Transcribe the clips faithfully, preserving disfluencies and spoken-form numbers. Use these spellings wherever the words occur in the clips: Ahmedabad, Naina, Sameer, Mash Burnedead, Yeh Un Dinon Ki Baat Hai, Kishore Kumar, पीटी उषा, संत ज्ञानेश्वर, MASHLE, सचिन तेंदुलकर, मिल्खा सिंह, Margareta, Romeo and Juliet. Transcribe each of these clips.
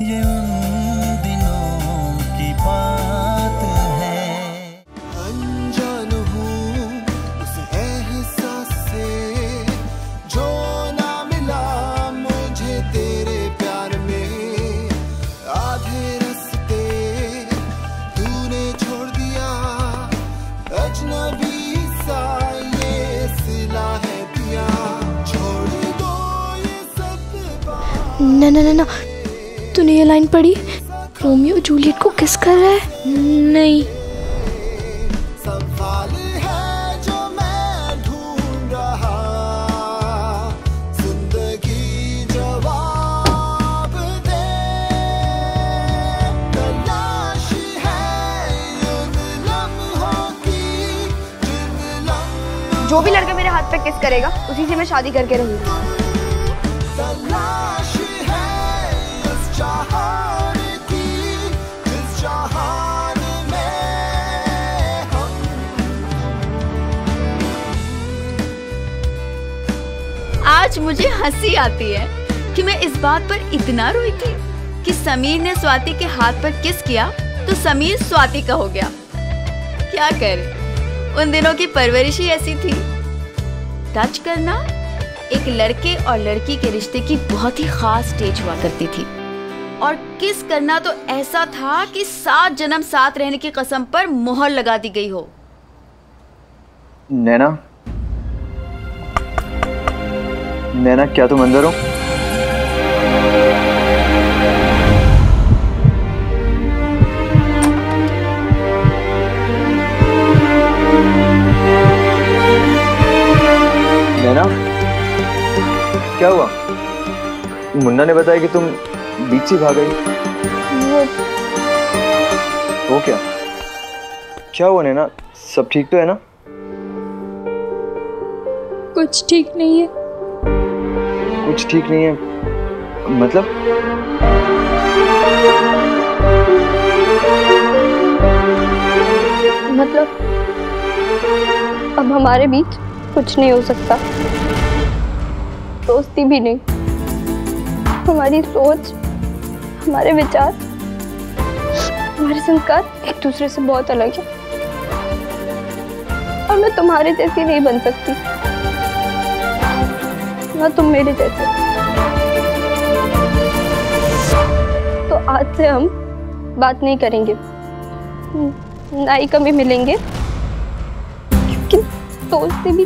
ये उन दिनों की बात है। अनजान हूँ उस एहसास से जो ना मिला मुझे तेरे प्यार में। आधे रास्ते तूने छोड़ दिया अजनबी सा ये सिला है दिया। छोड़ दो ये सब ना ना ना तूने ये लाइन पढ़ी, रोमियो जूलियट को किस कर रहा है? नहीं जो भी लड़का मेरे हाथ पे किस करेगा उसी से मैं शादी करके रहूंगी। आज मुझे हंसी आती है कि मैं इस बात पर इतना रोई थी कि समीर ने स्वाति के हाथ पर किस किया तो समीर स्वाति का हो गया। क्या करे, उन दिनों की परवरिश ही ऐसी थी। टच करना एक लड़के और लड़की के रिश्ते की बहुत ही खास स्टेज हुआ करती थी और किस करना तो ऐसा था कि सात जन्म साथ रहने की कसम पर मोहर लगा दी गई हो। नैना, नैना क्या तुम अंदर हो? नैना क्या हुआ? मुन्ना ने बताया कि तुम बीच ही भाग गई। वो वो क्या क्या हुआ नैना, सब ठीक तो है ना? कुछ ठीक नहीं है। कुछ ठीक नहीं है मतलब? मतलब अब हमारे बीच कुछ नहीं हो सकता, दोस्ती भी नहीं। हमारी सोच, हमारे विचार, हमारे संस्कार एक दूसरे से बहुत अलग है और मैं तुम्हारे जैसी नहीं बन सकती ना तुम मेरे जैसे। तो आज से हम बात नहीं करेंगे, ना ही कभी मिलेंगे, क्योंकि दोस्ती भी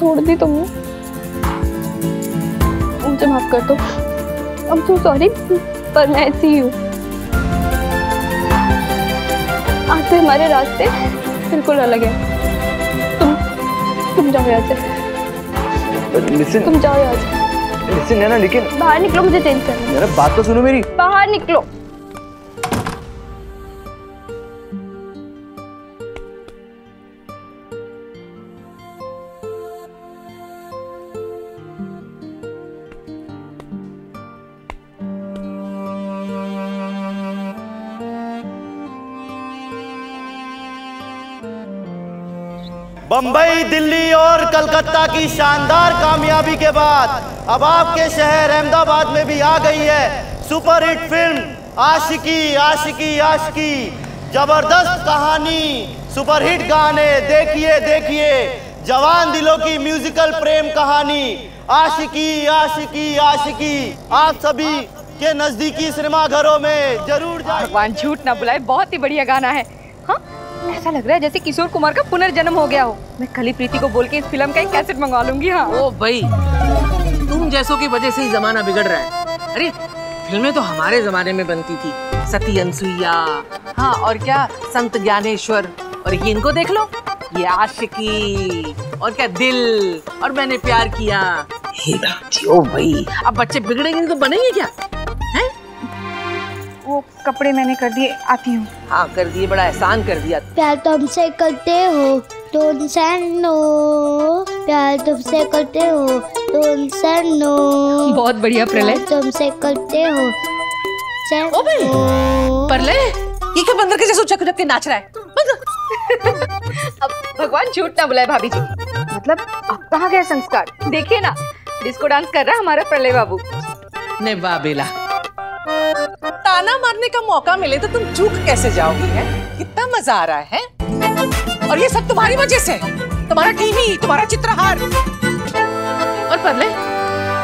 तोड़ दी तुमने। मुझे माफ कर दो, आई एम सो सॉरी, पर मैं ऐसी ही हूँ। आज से हमारे रास्ते बिल्कुल अलग हैं। तुम तुम जाओ यहाँ से। Listen, तुम जाओ यहाँ से। Listen नैना, लेकिन बाहर निकलो, मुझे चेंज करना है। नैना बात तो सुनो मेरी। बाहर निकलो। बंबई, दिल्ली और कलकत्ता की शानदार कामयाबी के बाद अब आपके शहर अहमदाबाद में भी आ गई है सुपरहिट फिल्म आशिकी। आशिकी आशिकी जबरदस्त कहानी, सुपरहिट गाने, देखिए देखिए जवान दिलों की म्यूजिकल प्रेम कहानी आशिकी आशिकी आशिकी। आप सभी के नजदीकी सिनेमा घरों में जरूर जाएं। भगवान झूठ ना बुलाए, बहुत ही बढ़िया गाना है। हाँ, ऐसा लग रहा है जैसे किशोर कुमार का पुनर्जन्म हो गया हो। मैं कल ही प्रीति को बोल के इस फिल्म का एक कैसेट मंगवा लूंगी। हाँ। ओ भाई, तुम जैसों की वजह से ही जमाना बिगड़ रहा है। अरे फिल्में तो हमारे जमाने में बनती थी, सती अनसुईया, हाँ और क्या संत ज्ञानेश्वर, और ये इनको देख लो, ये आशिकी और क्या दिल और मैंने प्यार किया। ओ भाई, अब बच्चे बिगड़ेंगे तो बनेंगे क्या? वो कपड़े मैंने कर दिए, आती हूँ। हाँ कर दिए, बड़ा एहसान कर दिया। प्यार तुमसे करते हो तुम सनो, प्यार तुमसे करते हो तुम सनो। बहुत बढ़िया प्रलय, तुमसे करते हो सनो। प्रलय, ये क्या बंदर के जैसे उछक उछक के नाच रहा है? अब भगवान झूठ ना बुलाए भाभी जी, मतलब अब कहाँ गया संस्कार? देखिए ना डिस्को डांस कर रहा है हमारा प्रलय बाबू ने। वाह बेला, ताना मारने का मौका मिले तो तुम चूक कैसे जाओगी है? कितना मजा आ रहा है और ये सब तुम्हारी वजह से, तुम्हारा टीवी, तुम्हारा चित्रहार। और परले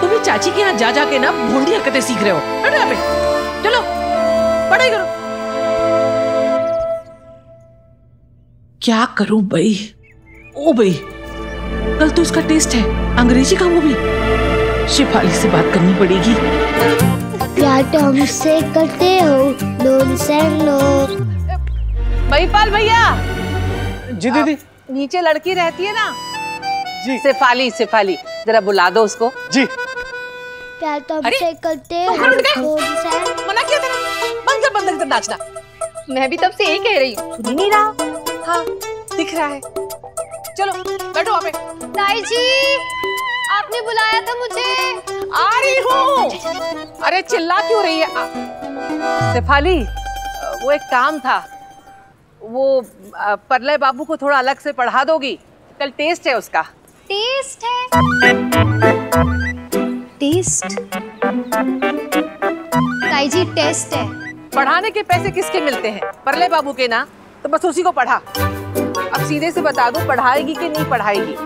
तुम ही चाची के यहाँ जा जाके ना भोंडी हरकतें सीख रहे हो। चलो पढ़ाई करो। क्या करूं भाई? ओ भाई कल तो इसका टेस्ट है अंग्रेजी का, वो भी शिफाली से बात करनी पड़ेगी। क्या तुम से करते हो लोन से लोन? भाई पाल भैया जी दीदी, नीचे लड़की रहती है ना जी, शिफाली शिफाली जरा बुला दो उसको जी। क्या तुम से करते हो लोन से? मना किया तेरा, बंद कर बंद कर नाचना। मैं भी तब से यही कह रही हूँ, सुन नहीं रहा। हाँ दिख रहा है, चलो बैठो वहाँ पे। ताई जी आपने बुलाया था मुझे, आ रही हूँ। अरे चिल्ला क्यों रही है आप? शिफाली वो एक काम था, वो परलय बाबू को थोड़ा अलग से पढ़ा दोगी, कल टेस्ट है उसका। टेस्ट है? टेस्ट? ताई जी टेस्ट है। पढ़ाने के पैसे किसके मिलते हैं? परलय बाबू के ना, तो बस उसी को पढ़ा। अब सीधे से बता दो पढ़ाएगी कि नहीं पढ़ाएगी?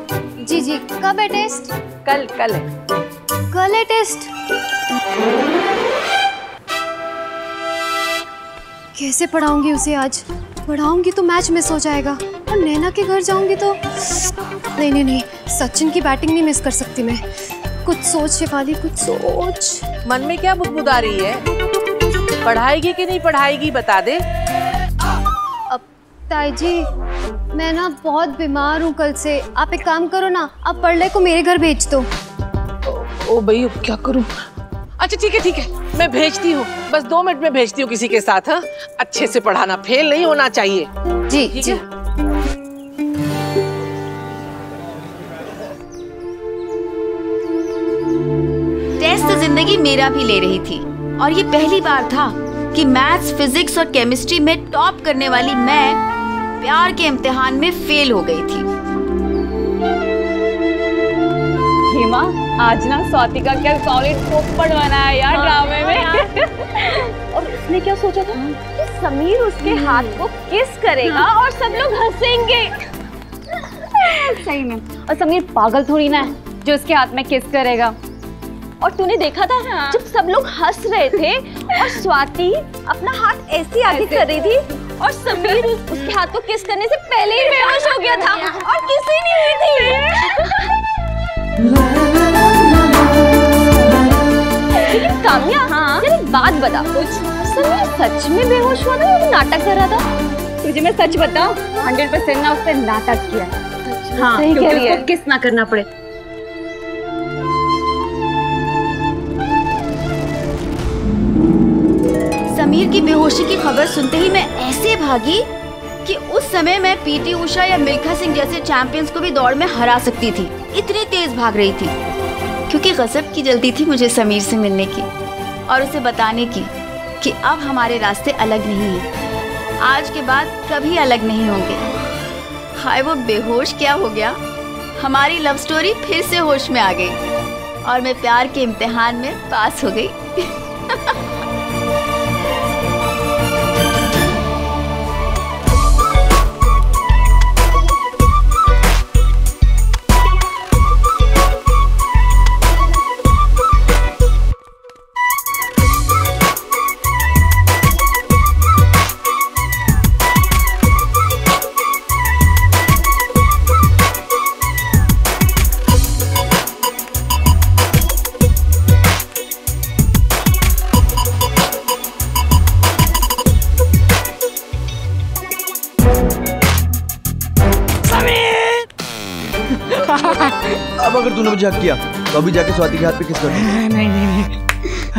जी जी कब है टेस्ट? कल कल है। कल है टेस्ट? कैसे पढ़ाऊंगी उसे आज? पढ़ाऊंगी तो मैच मिस हो जाएगा, और नैना के घर जाऊंगी तो नहीं नहीं नहीं, सचिन की बैटिंग नहीं मिस कर सकती मैं। कुछ सोच शिफाली, कुछ सोच। मन में क्या बुदबुदा रही है? पढ़ाएगी कि नहीं पढ़ाएगी बता दे। अब ताई जी मैं ना बहुत बीमार हूँ कल से, आप एक काम करो ना, आप परलय को मेरे घर भेज दो। ओ, ओ भाई अब क्या करूँ? अच्छा ठीक है ठीक है, मैं भेजती हूँ, बस दो मिनट में भेजती हूँ किसी के साथ। हाँ अच्छे से पढ़ाना, फेल नहीं होना चाहिए जी जी। टेस्ट तो जिंदगी मेरा भी ले रही थी, और ये पहली बार था कि मैथ्स, फिजिक्स और केमिस्ट्री में टॉप करने वाली मैं प्यार के इम्तिहान में फेल हो गई थी। हेमा आज ना स्वाति का क्या सॉलिड पोपड़ बना है यार ड्रामे में। और उसने क्या सोचा था कि समीर उसके हाथ को किस करेगा और सब लोग हंसेंगे। सही में, और समीर पागल थोड़ी ना है जो उसके हाथ में किस करेगा। और तूने देखा था हाँ। जब सब लोग हंस रहे थे और स्वाति अपना हाथ ऐसे आगे कर रही थी और समीर उसके हाथ को किस करने से पहले ही बेहोश हो गया था और किस ही नहीं हुई थी। लेकिन काम्या हाँ एक बात बता, समीर सच में बेहोश हुआ था या नाटक कर रहा था? तुझे मैं सच बताऊं, सौ परसेंट ना उसने नाटक किया है। हाँ सही कह रही है, किस ना करना पड़े। समीर की बेहोशी की खबर सुनते ही मैं ऐसे भागी कि उस समय मैं पीटी उषा या मिल्खा सिंह जैसे चैंपियंस को भी दौड़ में हरा सकती थी, इतनी तेज भाग रही थी। क्योंकि गजब की जल्दी थी मुझे समीर से मिलने की और उसे बताने की कि अब हमारे रास्ते अलग नहीं हैं, आज के बाद कभी अलग नहीं होंगे। हाय वो बेहोश क्या हो गया, हमारी लव स्टोरी फिर से होश में आ गई और मैं प्यार के इम्तिहान में पास हो गई। अब अगर तूने मुझे हक किया तो अभी जाके स्वाति के हाथ पे किस कर। नहीं नहीं नहीं,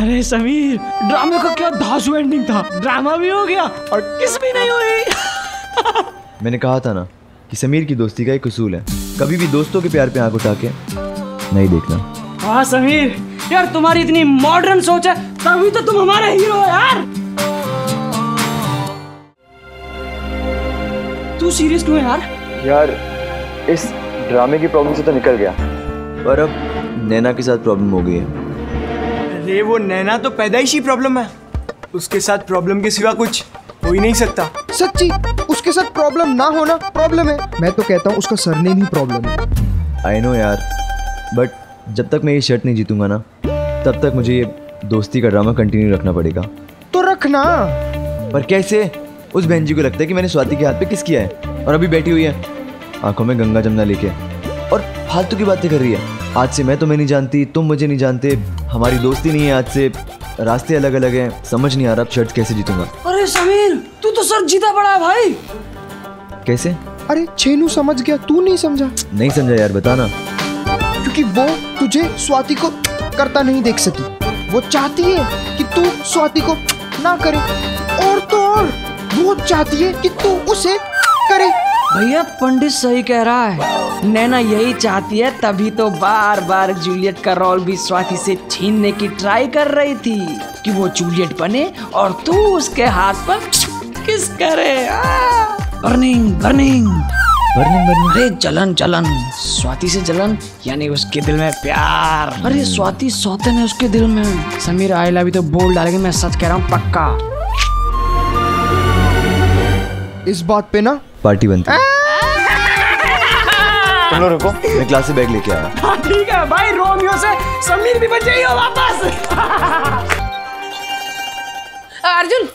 अरे समीर ड्रामे का क्या धांसू एंडिंग था, ड्रामा भी हो गया और किस भी नहीं हुई। मैंने कहा था ना कि समीर की दोस्ती का एक उसूल है, कभी भी दोस्तों के प्यार पे आंख उठा के नहीं देखना। हाँ समीर यार तुम्हारी इतनी मॉडर्न सोच है, तभी तो तुम हमारे हीरो हो यार। तू सीरियस क्यों है यार? यार इस ड्रामे की प्रॉब्लम से तो निकल गया, पर अब नैना के साथ प्रॉब्लम हो गई है। अरे वो नैना तो पैदाइशी प्रॉब्लम है। उसके साथ प्रॉब्लम के सिवा कुछ हो ही नहीं सकता। सच्ची उसके साथ प्रॉब्लम ना होना प्रॉब्लम है। मैं तो कहता हूँ उसका सरनेम ही प्रॉब्लम है। आई नो यार, बट जब तक मैं ये शर्ट नहीं जीतूंगा ना तब तक मुझे ये दोस्ती का ड्रामा कंटिन्यू रखना पड़ेगा। तो रखना, पर कैसे? उस बहन जी को लगता है कि मैंने स्वाति के हाथ पे किस किया है और अभी बैठी हुई है आंखों में गंगा जमना लेके और फालतू की बातें कर रही है। आज से मैं तुम्हें नहीं जानती, तुम मुझे नहीं जानते, हमारी दोस्ती नहीं है, आज से रास्ते अलग अलग हैं। समझ नहीं आ रहा अब शर्ट कैसे जीतूंगा। अरे समीर, तू तो शर्ट जीता बड़ा है भाई। कैसे? अरे छेनू समझ गया, तू नहीं समझा। नहीं समझा यार, बताना। क्योंकि वो तुझे स्वाति को करता नहीं देख सकी, वो चाहती है कि तू स्वाति को ना करे और तो और वो चाहती है कि तू उसे करे। भैया पंडित सही कह रहा है, नैना यही चाहती है, तभी तो बार बार जूलियट का रोल भी स्वाति से छीनने की ट्राई कर रही थी कि वो जूलियट बने और तू उसके हाथ पर किस करे। Burning burning burning burning. अरे जलन जलन, स्वाति से जलन, यानी उसके दिल में प्यार। अरे स्वाति सौतन है उसके दिल में। समीर आई लव यू तो बोल डालेगी, मैं सच कह रहा हूँ पक्का। इस बात पे ना पार्टी बनती है। तुम लोग रुको, मैं क्लास से बैग लेके आया। ठीक है भाई, रोमियो से समीर भी बच गई हो वापस। अर्जुन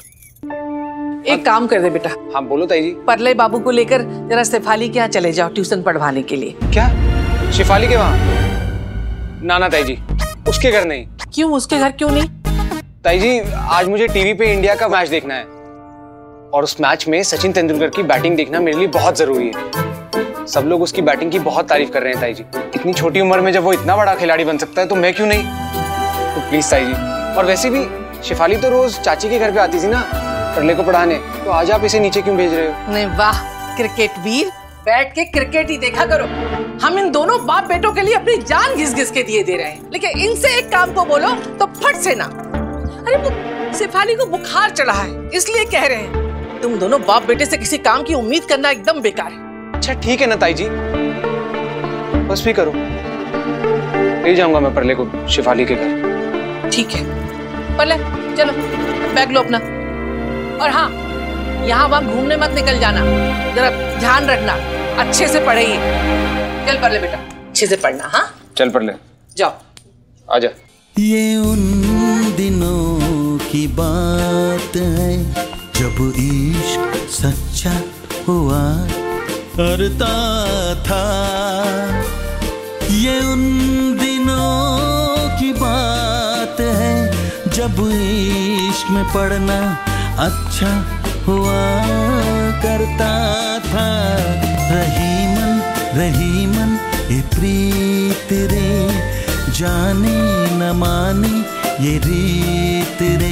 एक काम कर दे बेटा। हाँ बोलो ताई जी। परले बाबू को लेकर जरा शेफाली के यहाँ चले जाओ ट्यूशन पढ़वाने के लिए। क्या शेफाली के वहाँ? ना ना ताई जी, उसके घर नहीं। क्यों उसके घर क्यों नहीं? ताई जी आज मुझे टीवी पे इंडिया का मैच देखना है और उस मैच में सचिन तेंदुलकर की बैटिंग देखना मेरे लिए बहुत जरूरी है। सब लोग उसकी बैटिंग की बहुत तारीफ कर रहे हैं ताई जी। इतनी छोटी उम्र में जब वो इतना बड़ा खिलाड़ी बन सकता है तो मैं क्यों नहीं? तो प्लीज ताई जी। और वैसे भी शेफाली तो रोज चाची के घर पे आती थी ना परले को पढ़ाने, तो आज आप इसे नीचे क्यों भेज रहे हो? नहीं वाह क्रिकेट वीर, बैठ के क्रिकेट ही देखा करो। हम इन दोनों बाप बेटों के लिए अपनी जान घिस घिस के दिए दे रहे हैं, लेकिन इनसे एक काम को बोलो तो फट से ना। अरे शेफाली को बुखार चढ़ा है इसलिए कह रहे हैं। तुम दोनों बाप बेटे से किसी काम की उम्मीद करना एकदम बेकार है। अच्छा ठीक है ना ताई जी, बस भी करो, ले जाऊंगा मैं परले को शिफाली के घर। ठीक है परले, चलो बैग लो अपना। और हाँ, यहाँ वहाँ घूमने मत निकल जाना, जरा ध्यान रखना, अच्छे से पढ़ेगी। चल परले बेटा, अच्छे से पढ़ना। हाँ चल परले, जाओ आजा। ये उन दिनों की बात है जब इश्क सच्चा हुआ करता था, ये उन दिनों की बात है जब इश्क में पढ़ना अच्छा हुआ करता था। रही मन रही मन ये प्रीत रे, जाने न माने ये रीत रे।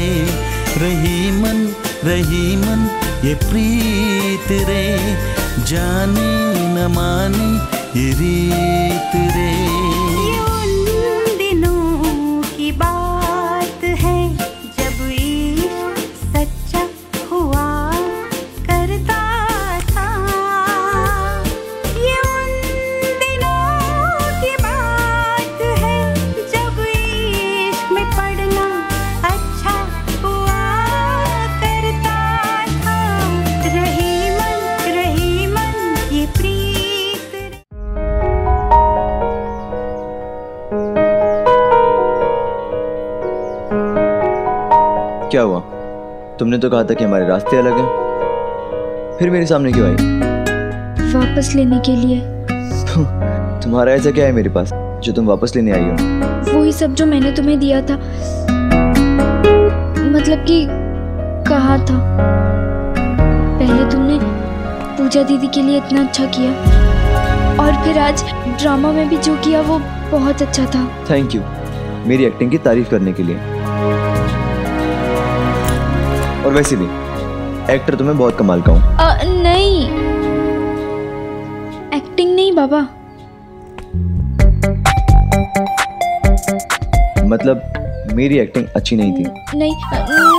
रही मन रही मन ये प्रीत रे, जाने न माने ये रीत रे। ये उन दिनों की बात है जब इश्क सच्चा हुआ करता था। ये उन दिनों की बात है जब इश्क में पढ़ना अच्छा हुआ। क्या हुआ? तुमने तो कहा था कि हमारे रास्ते अलग हैं, फिर मेरे सामने क्यों आई? वापस लेने के लिए। तुम्हारा ऐसा क्या है मेरे पास जो तुम वापस लेने आई हो? वही सब जो मैंने तुम्हें दिया था, मतलब कि कहा था। पहले तुमने पूजा दीदी के लिए इतना अच्छा किया और फिर आज ड्रामा में भी जो किया वो बहुत अच्छा था। थैंक यू मेरी एक्टिंग की तारीफ करने के लिए। और वैसे भी एक्टर तुम्हें बहुत कमाल का हूँ। नहीं एक्टिंग नहीं बाबा। मतलब मेरी एक्टिंग अच्छी नहीं थी? नहीं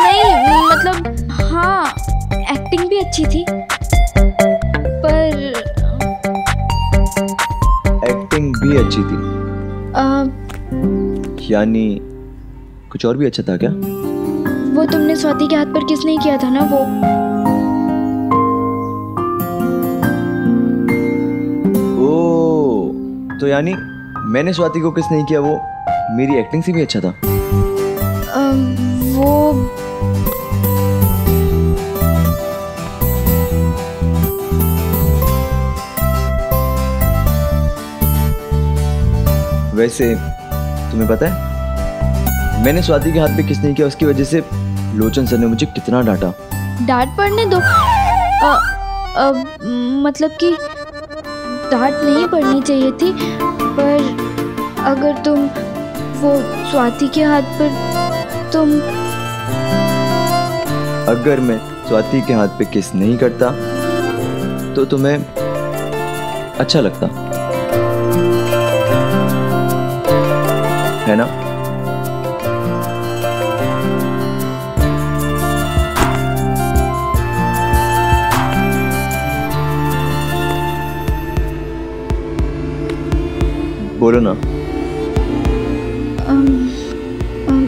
नहीं मतलब हाँ एक्टिंग भी अच्छी थी पर एक्टिंग भी अच्छी थी आ... यानी कुछ और भी अच्छा था क्या? वो तुमने स्वाति के हाथ पर किसने किया था ना वो। ओ, तो यानी मैंने स्वाति को किस नहीं किया, वो मेरी एक्टिंग से भी अच्छा था। आ, वो वैसे तुम्हें पता है मैंने स्वाति के हाथ पे किस नहीं किया, उसकी वजह से लोचन सर ने मुझे कितना डांटा। डांट पड़ने दो, आ, आ, मतलब कि डांट नहीं पड़नी चाहिए थी, पर अगर तुम वो स्वाति के हाथ पर तुम अगर मैं स्वाति के हाथ पे किस नहीं करता तो तुम्हें अच्छा लगता है ना। बोलो ना। um, um,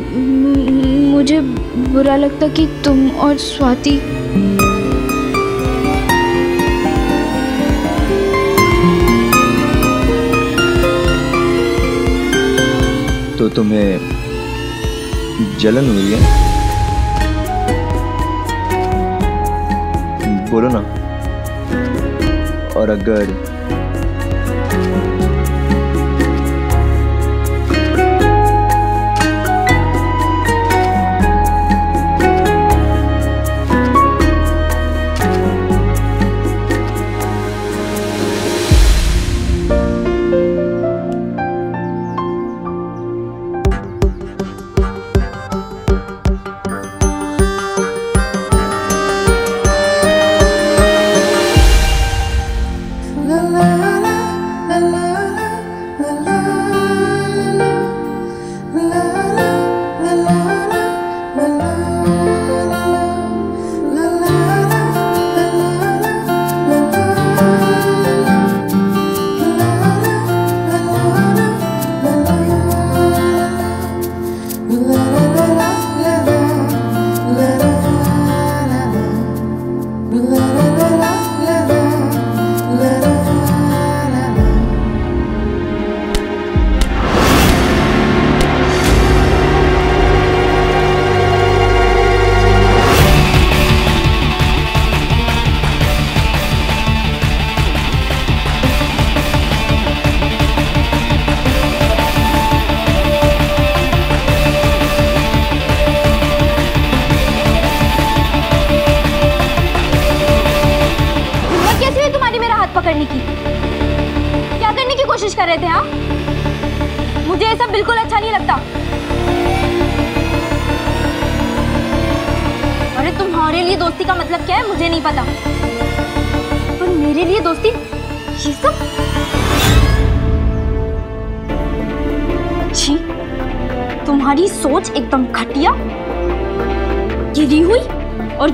मुझे बुरा लगता कि तुम और स्वाति। तो तुम्हें जलन हुई है, बोलो ना। और अगर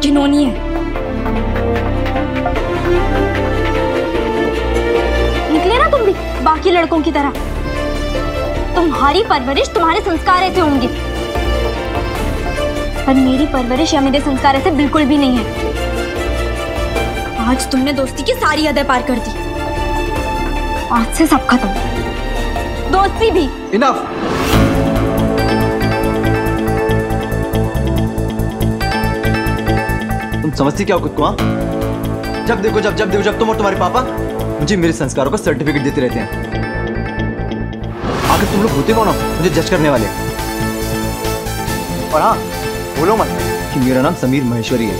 जिन्होंने है निकले ना तुम भी बाकी लड़कों की तरह। तुम्हारी परवरिश, तुम्हारे संस्कार ऐसे होंगे, पर मेरी परवरिश या मेरे संस्कार ऐसे बिल्कुल भी नहीं है। आज तुमने दोस्ती की सारी हदें पार कर दी, आज से सब खत्म, दोस्ती भी। इनफ। समझती क्या हो खुद को? हाँ, जब देखो जब जब देखो जब तुम और तुम्हारे पापा मुझे मेरे संस्कारों का सर्टिफिकेट देते रहते हैं। आखिर तुम लोग होते कौन हो मुझे जज करने वाले? और हाँ, बोलो मत कि मेरा नाम समीर महेश्वरी है।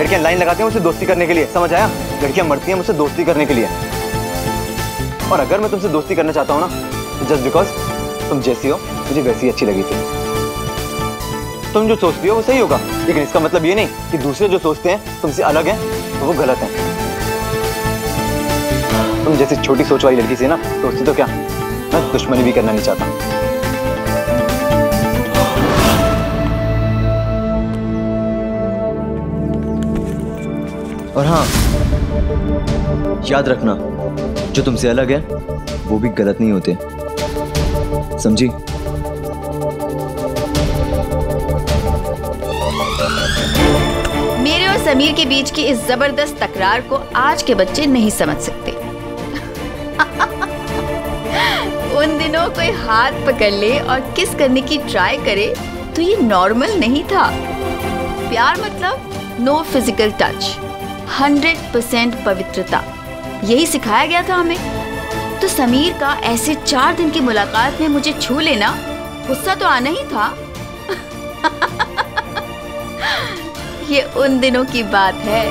लड़कियां लाइन लगाती हैं मुझसे दोस्ती करने के लिए, समझ आया? लड़कियां मरती हैं मुझसे दोस्ती करने के लिए। और अगर मैं तुमसे दोस्ती करना चाहता हूँ ना, तो जस्ट बिकॉज तुम जैसी हो मुझे वैसी अच्छी लगी थी। तुम जो सोचती हो वो सही होगा, लेकिन इसका मतलब ये नहीं कि दूसरे जो सोचते हैं तुमसे अलग हैं तो वो गलत हैं। तुम जैसी छोटी सोच वाली लड़की से ना दोस्ती तो क्या, मैं दुश्मनी भी करना नहीं चाहता। और हाँ, याद रखना जो तुमसे अलग है वो भी गलत नहीं होते, समझी? मेरे और समीर के बीच की इस जबरदस्त तकरार को आज के बच्चे नहीं समझ सकते। उन दिनों कोई हाथ पकड़ ले और किस करने की ट्राई करे तो ये नॉर्मल नहीं था। प्यार मतलब no physical touch, hundred percent पवित्रता, यही सिखाया गया था हमें। तो समीर का ऐसे चार दिन की मुलाकात में मुझे छू लेना, गुस्सा तो आना ही था। ये उन दिनों की बात है।